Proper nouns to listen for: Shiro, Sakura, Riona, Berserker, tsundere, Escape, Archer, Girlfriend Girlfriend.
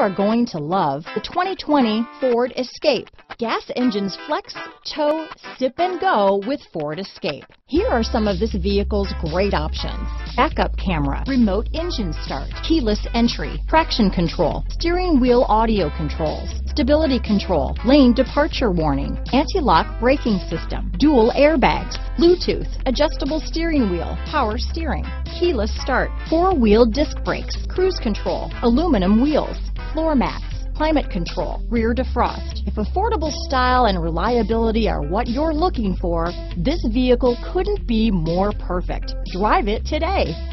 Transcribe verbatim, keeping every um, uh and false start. are going to love the twenty twenty Ford Escape. Gas engines flex, tow, sip and go with Ford Escape. Here are some of this vehicle's great options: backup camera, remote engine start, keyless entry, traction control, steering wheel audio controls, stability control, lane departure warning, anti-lock braking system, dual airbags, Bluetooth, adjustable steering wheel, power steering, keyless start, four-wheel disc brakes, cruise control, aluminum wheels, floor mats, climate control, rear defrost. If affordable style and reliability are what you're looking for, this vehicle couldn't be more perfect. Drive it today.